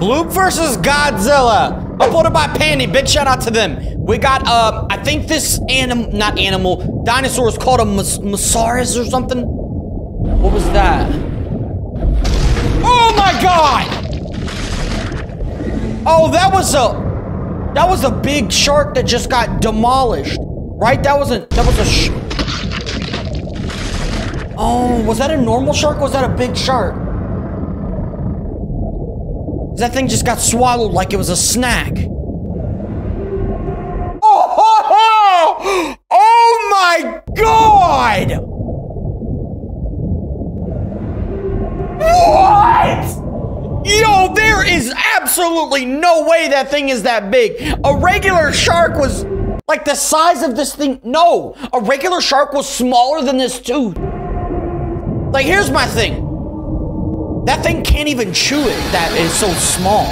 Bloop versus Godzilla. Uploaded by Pandy. Big shout out to them. We got, I think this dinosaur is called a Mosaurus or something. What was that? Oh my god! Oh, that was a big shark that just got demolished, right? Oh, was that a normal shark? Or was that a big shark? That thing just got swallowed like it was a snack. Oh my god! What? Yo, there is absolutely no way that thing is that big. A regular shark was like the size of this thing. No, a regular shark was smaller than this too. Like, here's my thing. That thing can't even chew it, that is so small.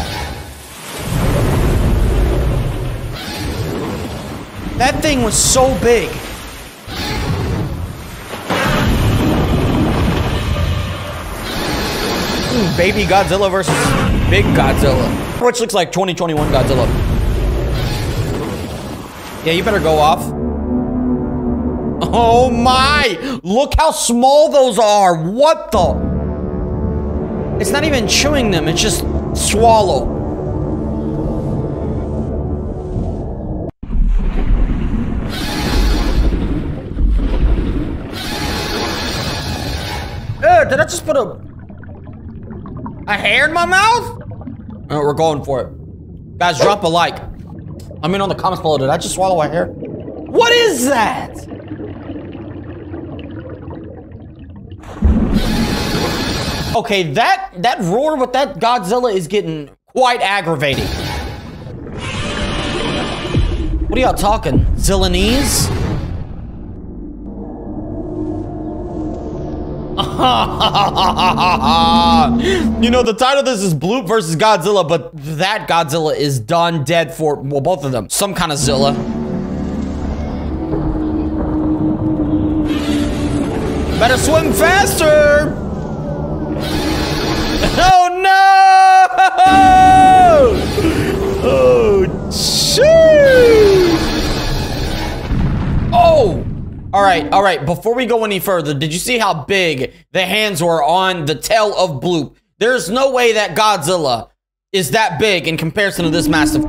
That thing was so big. Ooh, baby Godzilla versus big Godzilla. Which looks like 2021 Godzilla. Yeah, you better go off. Oh my! Look how small those are! What the? It's not even chewing them, it's just swallow. Ugh, did I just put a hair in my mouth? No, we're going for it. Guys, drop a like. I mean, on the comments below, did I just swallow a hair? What is that? Okay, that roar with that Godzilla is getting quite aggravating. What are y'all talking? Zillanese? You know, the title of this is Bloop versus Godzilla, but that Godzilla is done dead for, well, both of them. Some kind of Zilla. Better swim faster! Oh no! Oh shoot! Oh! All right. Before we go any further, did you see how big the hands were on the tail of Bloop? There's no way that Godzilla is that big in comparison to this massive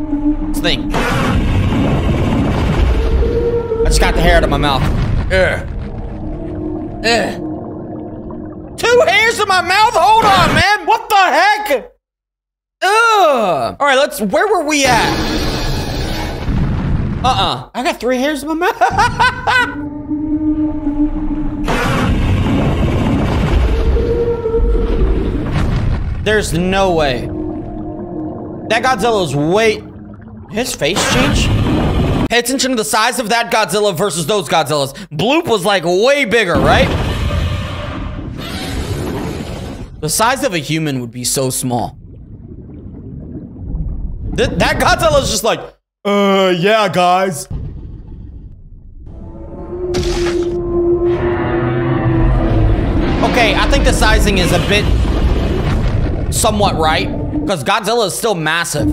thing. I just got the hair out of my mouth. Ugh. Ugh. 2 hairs in my mouth? Hold on, man. What the heck? Ugh. All right, where were we at? I got 3 hairs in my mouth. There's no way. That Godzilla's weight. His face changed? Pay attention to the size of that Godzilla versus those Godzillas. Bloop was like way bigger, right? The size of a human would be so small. That Godzilla's just like, yeah, guys. Okay, I think the sizing is a bit somewhat right, because Godzilla is still massive.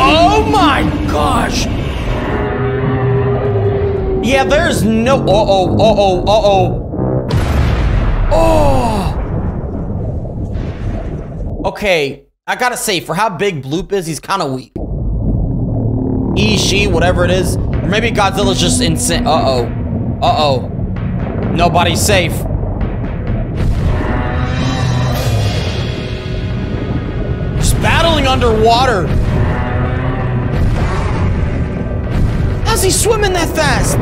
Oh my gosh. Yeah, there's no. Oh. Okay, I gotta say, for how big Bloop is, he's kind of weak. She, whatever it is, or maybe Godzilla's just insane. Nobody's safe. Just battling underwater. How's he swimming that fast?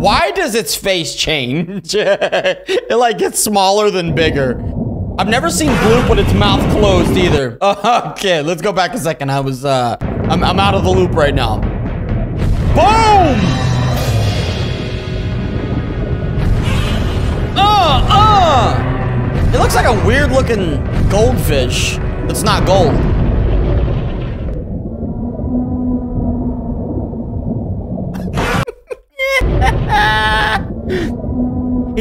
Why does its face change? It like gets smaller than bigger. I've never seen Bloop with its mouth closed either. Okay, let's go back a second. I'm out of the loop right now. Boom! It looks like a weird looking goldfish. It's not gold.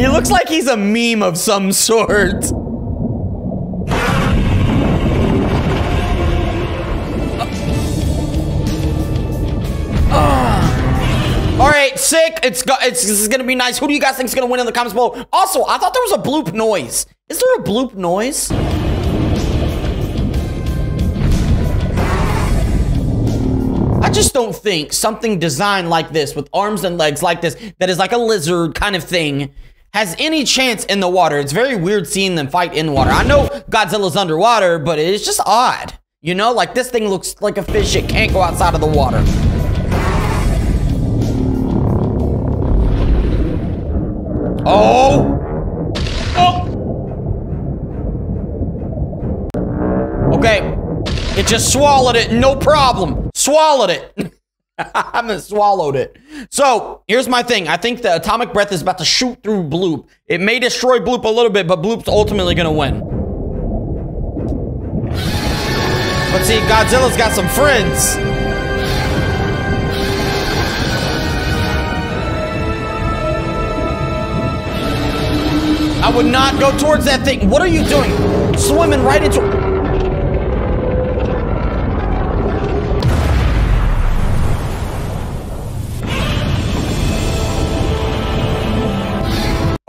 He looks like he's a meme of some sort. All right, sick. This is gonna be nice. Who do you guys think is gonna win in the comments below? Also, I thought there was a bloop noise. Is there a bloop noise? I just don't think something designed like this, with arms and legs like this, that is like a lizard kind of thing, has any chance in the water. It's very weird seeing them fight in water. I know Godzilla's underwater, but it's just odd. You know, like this thing looks like a fish. It can't go outside of the water. Oh! Oh! Okay. It just swallowed it, no problem. Swallowed it. I mean, swallowed it. So, here's my thing. I think the atomic breath is about to shoot through Bloop. It may destroy Bloop a little bit, but Bloop's ultimately gonna win. But see, Godzilla's got some friends. I would not go towards that thing. What are you doing? Swimming right into...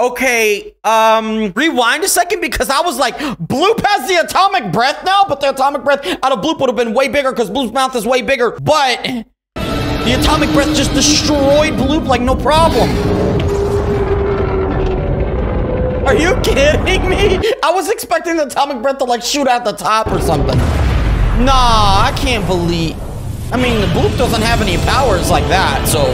Okay, rewind a second, because I was like, Bloop has the atomic breath now, but the atomic breath out of Bloop would have been way bigger because Bloop's mouth is way bigger, but the atomic breath just destroyed Bloop like no problem. Are you kidding me? I was expecting the atomic breath to like shoot out the top or something. Nah, I can't believe. I mean, the Bloop doesn't have any powers like that, so.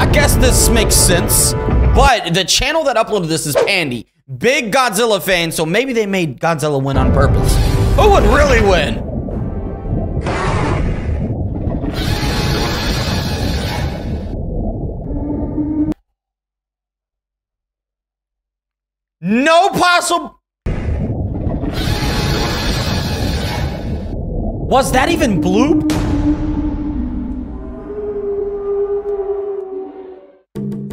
I guess this makes sense. But the channel that uploaded this is Pandy. Big Godzilla fan, so maybe they made Godzilla win on purpose. Who would really win? No possible. Was that even Bloop?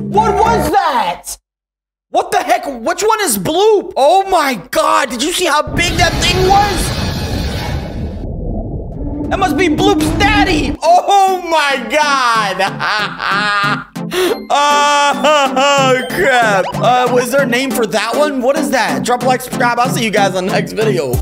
What was that? What the heck? Which one is Bloop? Oh my God. Did you see how big that thing was? That must be Bloop's daddy. Oh my God. Oh crap. Was there a name for that one? What is that? Drop a like, subscribe. I'll see you guys on the next video.